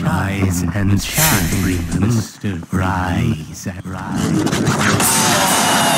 rise and shine. Rise and shine.